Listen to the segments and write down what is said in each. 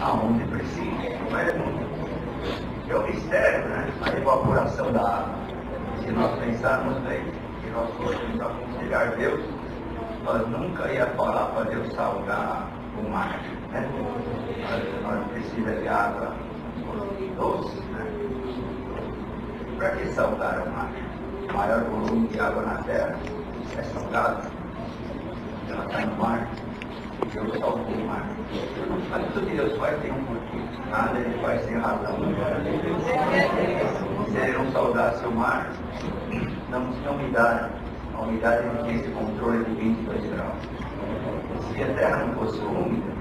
ha un depressivo, ma è un esterno, ma è popolação da alma. Se nós pensarmos bem, se nós fôssemos aconselhar Deus, nós nunca ia falar para Deus salgar o mar, né? Nós precisamos de água doce, né? Para que salgar o mar? O maior volume de água na terra é salgado, ela está no mar. Eu salvo o mar. Mas tudo que Deus faz tem um porquê. Nada ele faz sem razão. Se ele não saudasse o mar, não me dá. A umidade não tem esse controle de 22 graus. Se a terra não fosse úmida,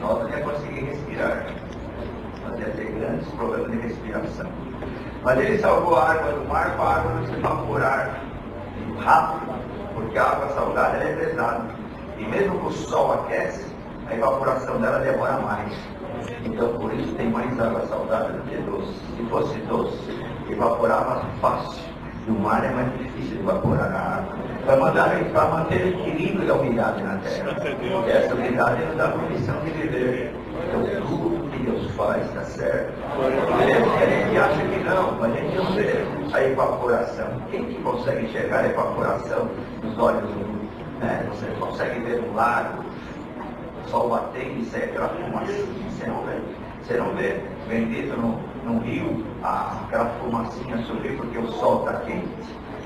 nós não ia conseguir respirar. Nós ia ter grandes problemas de respiração. Mas ele salvou a água do mar para a água não se evaporar rápido. Porque a água salgada é pesada. E mesmo que o sol aquece, a evaporação dela demora mais. Então por isso tem mais água salgada do que doce. Se fosse doce, evaporava fácil. E o mar é mais difícil de evaporar a água. Para manter o equilíbrio da umidade na terra. E essa umidade nos dá condição de viver. Então tudo que Deus faz está certo. A gente acha que não, mas a gente não vê a evaporação. Quem que consegue enxergar a evaporação? Os olhos do mundo, né? Você consegue ver um lago, o sol batendo, isso é aquela fumacinha, você não vê, bendito no rio, aquela fumacinha subir porque o sol está quente.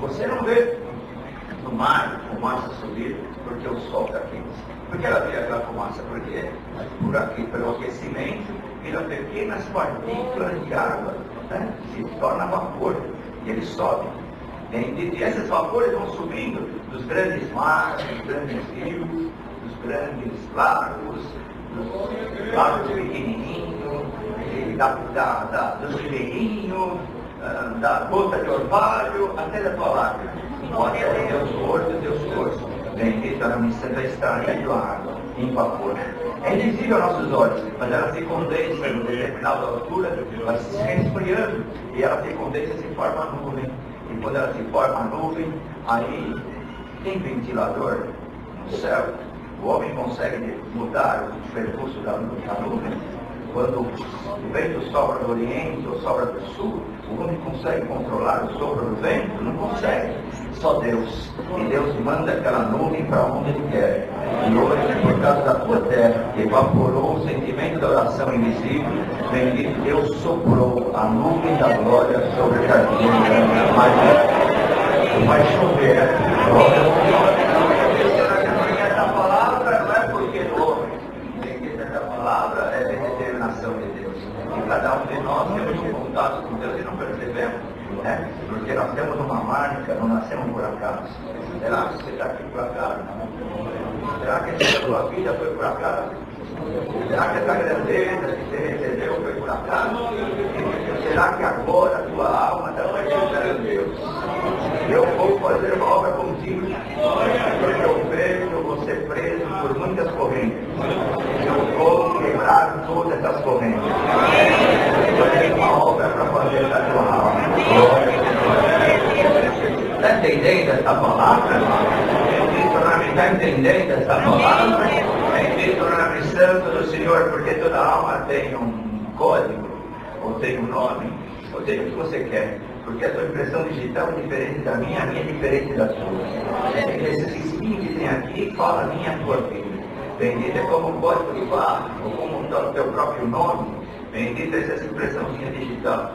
Você não vê no mar a fumaça subir porque o sol está quente. Por que ela vê aquela fumaça? Porque por aqui, pelo aquecimento, viram pequenas partículas de água, né? Se torna vapor e ele sobe. E esses vapores vão subindo dos grandes mares, dos grandes rios, dos grandes lagos, dos lagos pequenininhos, dos ribeirinhos, da gota de orvalho, até da tua lágrima. Olha aí, Deus morto. Bendita na missa da estrada de água, em vapor. É invisível aos nossos olhos, mas ela se condensa em determinada altura, vai se resfriando, e ela se condensa e se forma nuvem. E quando ela se forma a nuvem, aí tem ventilador no céu. O homem consegue mudar o percurso da nuvem. Quando o vento sopra do oriente ou sopra do sul, o homem consegue controlar o sopro do vento? Não consegue. Só Deus. E Deus manda aquela nuvem para onde Ele quer. E hoje, por causa da tua terra, evaporou o sentimento da oração invisível, bendito Deus soprou a nuvem da glória sobre o jardim. Mas vai chover. Essa palavra não é porque do homem. Essa palavra é a determinação de Deus. E cada um de nós temos contato com Deus e não percebemos. Né? Porque nós temos uma marca, não nascemos por acaso. Será que você está aqui por acaso? Será que essa sua vida foi por acaso? Será que essa grandeza que você recebeu foi por acaso? Será que agora a tua alma está pensando em Deus? Eu vou fazer uma obra contigo, porque eu vejo você preso por muitas correntes. Eu vou quebrar todas essas correntes. Eu tenho uma obra para fazer da tua alma. Está entendendo essa palavra? Está entendendo essa palavra? Bendito o nome santo do Senhor, porque toda alma tem um código, ou tem um nome, ou tem o que você quer. Porque a sua impressão digital é diferente da minha, a minha é diferente da sua. Esses espinhos que tem aqui falam a minha tua vida. Bendito é como um código de barra, ou como o teu próprio nome. Bendito é essa impressãozinha digital.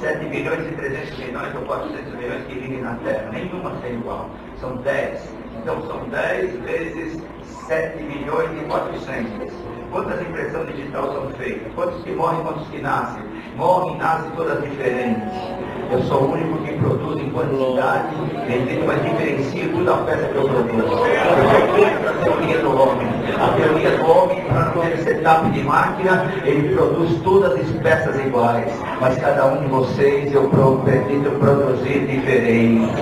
7 bilhões e 300 milhões ou 400 milhões que vivem na Terra. Nenhuma é igual. São 10. Então são 10 vezes 7 milhões e 400. Quantas impressões digitais são feitas? Quantos que morrem, quantos que nascem? Morrem e nascem todas diferentes. Eu sou o único que produz em quantidade, mas diferencio toda a peça que eu produzo. Porque essa é a teoria do homem. A teoria do homem, para não ter setup de máquina, ele produz todas as peças iguais. Mas cada um de vocês eu pretendo produzir diferente.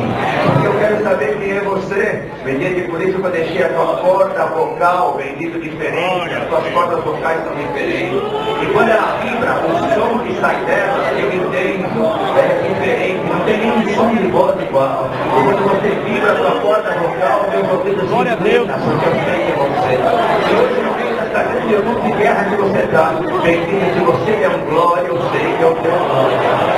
Porque eu quero saber quem é você. Bendito, por isso que eu deixei a tua corda vocal, bendito, diferente. As tuas cordas vocais são diferentes. E quando ela vibra, o som que sai dela, eu entendo. É diferente, não tem nenhum som de voz igual. Quando você vibra a tua corda, Glória a Deus. Eu não tenho guerra que você dá. Bendito de você é um glória, eu sei que é o teu glória.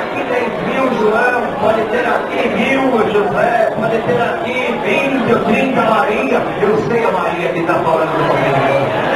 Aqui tem 10.000 João, pode ter aqui 1.000 José, pode ter aqui 20 ou 30 Maria. Eu sei a Maria que está falando comigo.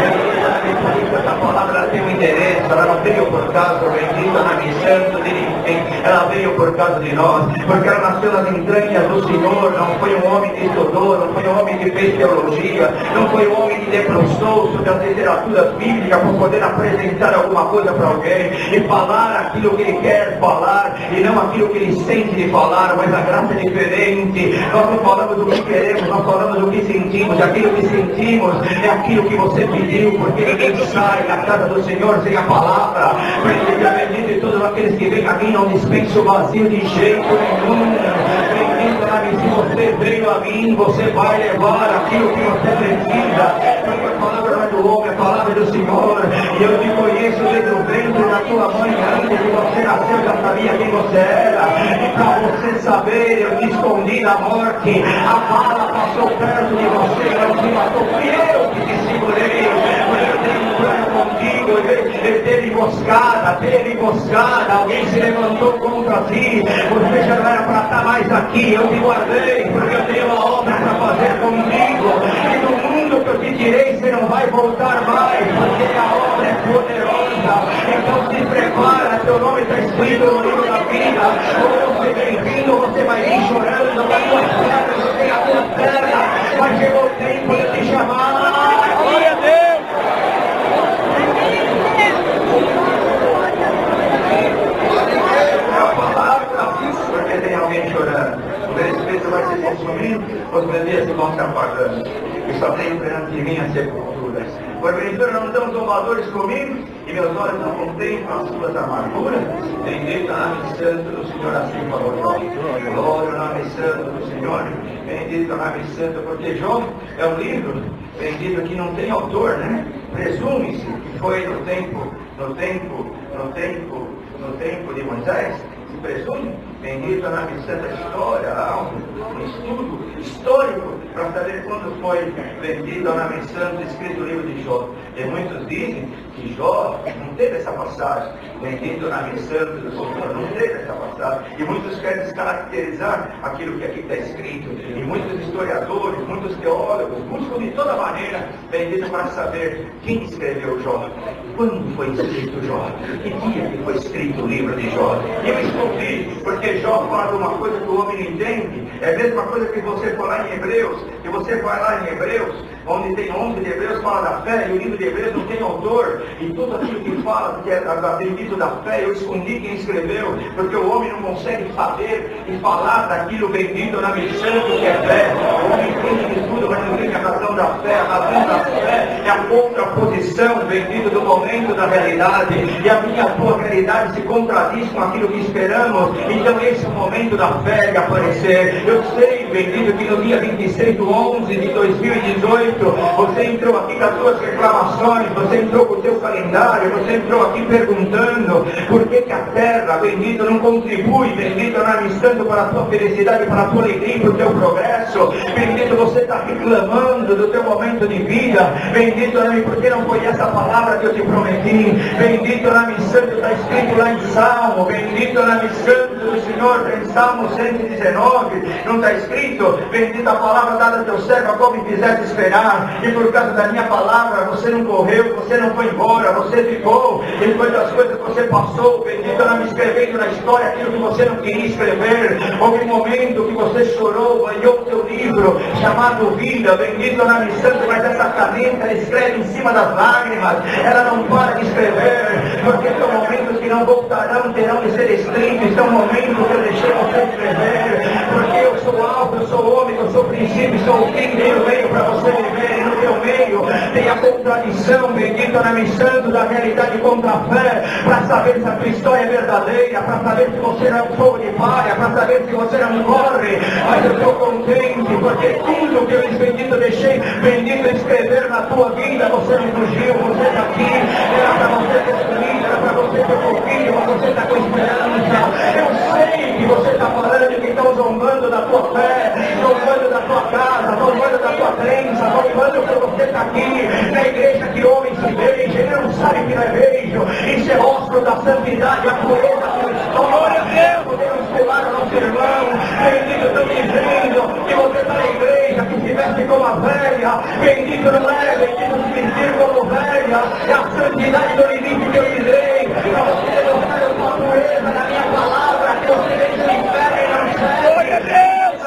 Questa parola a te mi interessa, la non vedo por caso, bendita, ma mi sento di rimpegno, la vedo por caso di noi, perché era una sola d'entranha do Signore, non foi un uomo di sudor, non foi un uomo di bestiologia, non foi un uomo di debruçou da letteratura biblica per poter apresentare alguma cosa per alguém e falar aquilo que ele quer falar e não aquilo que ele sente de falar, mas a graça é diferente. Nós não falamos do que queremos, nós falamos do que sentimos, e aquilo que sentimos é aquilo que você pediu, porque ninguém sai da casa do Senhor sem a palavra. Bendito é bendito e todos aqueles que vêm aqui não dispensam o vazio de jeito nenhum. Bendito é bendito, se você veio a mim, você vai levar aquilo que você precisa. Porque a palavra não é do homem, a palavra é do Senhor. E eu te conheço desde o ventre da tua mãe, antes de você nascer, eu já sabia quem você era. E para você saber, eu te escondi na morte. A bala passou perto de você, não te matou, fui eu que te segurei. Teve emboscada, alguém se levantou contra ti, você já não era para estar mais aqui, eu te guardei, porque eu tenho uma obra para fazer contigo, e do mundo que eu te tirei, você não vai voltar mais, porque a obra é poderosa, então se prepara, teu nome está escrito no livro da vida, ou você vem rindo, você vai vir chorando, vai gostar, você tem a tua perna, mas chegou o tempo de te chamar. Glória a Deus! Chorando, o meu espírito vai se consumindo, os meus dias vão se apagando, e só tenho perante mim a sepultura. Porventura não são tomadores comigo, e meus olhos não contemplam as suas amarguras. Bendito o nome santo do Senhor, assim falou Jó. Glória o nome santo do Senhor, bendito o nome santo, porque Jó é um livro, bendito que não tem autor, né? Presume-se que foi no tempo de Moisés, se presume. Bendito na missão da história, há um estudo histórico para saber quando foi vendido na missão escrito o livro de Jó. E muitos dizem que Jó não teve essa passagem. Bendito na missão do Senhor, não teve essa passagem. E muitos querem descaracterizar aquilo que aqui está escrito. E muitos historiadores, muitos teólogos, buscam de toda maneira, bendito, para saber quem escreveu Jó. Quando foi escrito Jó? Que dia que foi escrito o livro de Jó? E eu escolhi, porque Jó fala uma coisa que o homem não entende. É a mesma coisa que você falar em Hebreus, que você vai lá em Hebreus, onde tem 11 de Hebreus, fala da fé, e o livro de Hebreus não tem autor, e tudo aquilo que fala, que é atribuído da fé, eu escondi quem escreveu, porque o homem não consegue saber e falar daquilo bendito na missão que é fé. O homem entende de tudo, mas não tem a razão da fé. A razão da fé é a contraposição bendito do momento da realidade, e a minha tua realidade se contradiz com aquilo que esperamos. Então esse é o momento da fé de aparecer. Eu sei, bendito, que no dia 26 de 11 de 2018, você entrou aqui com as suas reclamações, você entrou com o seu calendário, você entrou aqui perguntando por que a terra, bendito, não contribui, bendito, na missão para a sua felicidade, para a sua alegria, para o teu progresso. Bendito, você está reclamando do teu momento de vida. Bendito, porque não foi essa palavra que eu te prometi. Bendito, na missão está escrito lá em Salmo. Bendito, na missão do Senhor, em Salmo 119, não está escrito, bendita a palavra dada a teu servo, como quiseste esperar, e por causa da minha palavra, você não correu, você não foi embora, você ficou, e quantas coisas você passou, bendita não me escrevendo na história aquilo que você não queria escrever. Houve um momento que você chorou, banhou o teu livro, chamado Vida, bendito não me santo, mas essa caneta escreve em cima das lágrimas, ela não para de escrever, porque são momentos que não voltarão, terão de ser estritos, são momentos que eu deixei você escrever, porque eu sou alto, eu sou homem, eu sou princípio, sou o fim, eu venho para você viver, e no teu meio tem a contradição, bendita na missão da realidade contra a fé, para saber se a tua história é verdadeira, para saber se você não é um fogo de palha, para saber se você não morre, mas eu estou contente, porque tudo que eu bendito deixei, bendito escrever na tua vida, você me fugiu, você está aqui, era para você destruir, era para você ter confio, mas você está com esperança. Eu sei que você está falando que estão zombando da tua fé, zombando da tua casa, sanidade, a colheita que eu estou. Glória a Deus! Podemos esperar o nosso irmão, bendito São Isidro, que você está na igreja, que se veste como a velha, bendito não é, bendito se vestir como velha, é a santidade do limite que eu lhe dei, para você mostrar a sua pureza na minha palavra, que você vem do inferno e não serve. Glória a Deus!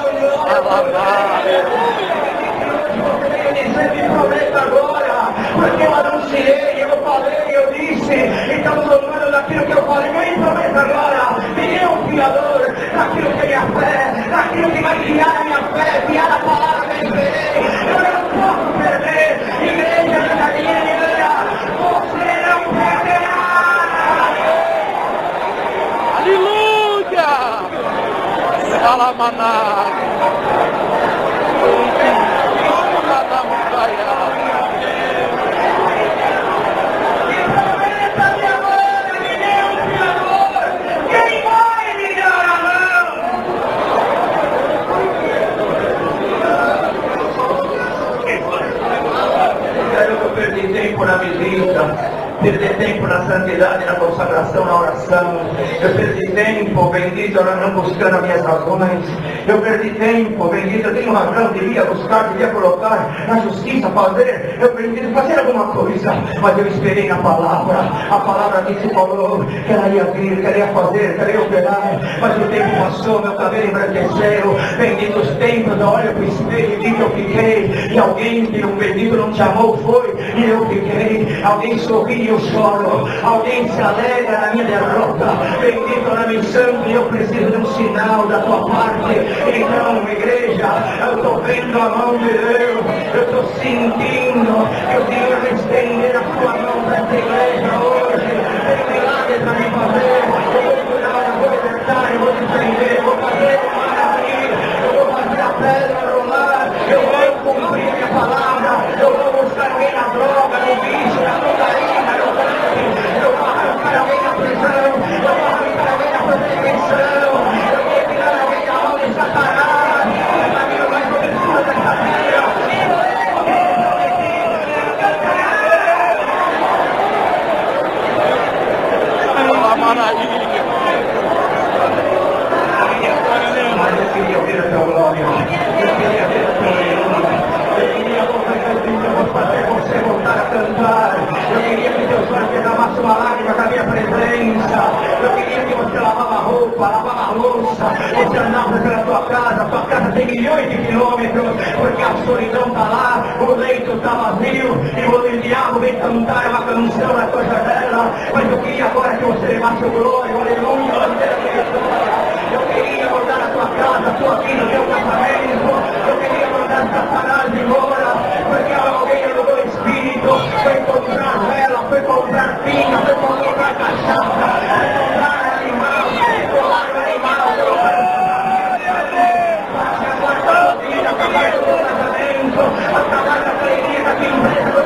Você vem dizer de promessa agora, porque eu anunciei, eu falei, eu disse, e estamos falando daquilo que eu falei, vem promessa agora, e eu, Criador, daquilo que é minha fé, daquilo que vai guiar a minha fé, guiar a palavra que eu esperei, eu não posso perder, igreja da minha igreja, você não perderá! Aleluia! Salamaná! Perdi tempo na santidade, na consagração, na oração. Eu perdi tempo, bendito, não buscando as minhas razões. Eu perdi tempo, bendito, eu tenho razão, devia buscar, devia colocar na justiça, fazer. Eu perdi fazer alguma coisa, mas eu esperei na palavra. A palavra que se falou, que ela ia vir, que ela ia fazer, que ela ia operar. Mas o tempo passou, meu cabelo embranqueceu. Bendito os tempos, eu olho para o espelho e vi que eu fiquei. E alguém que um bendito não te amou foi, e eu fiquei. Alguém sorriu, choro, alguém se alegra na minha derrota, bendito na missão, e eu preciso de um sinal da tua parte. Então, igreja, eu estou vendo a mão de Deus, eu estou sentindo que o Senhor vai estender a tua mão para essa igreja hoje. Tem milagres para me fazer, eu vou curar, eu vou libertar, eu vou defender, eu vou fazer o mar abrir, eu vou fazer a pedra rolar, eu vou cumprir a minha palavra, eu vou buscar alguém na droga, no vício, na cocaína. Gracias.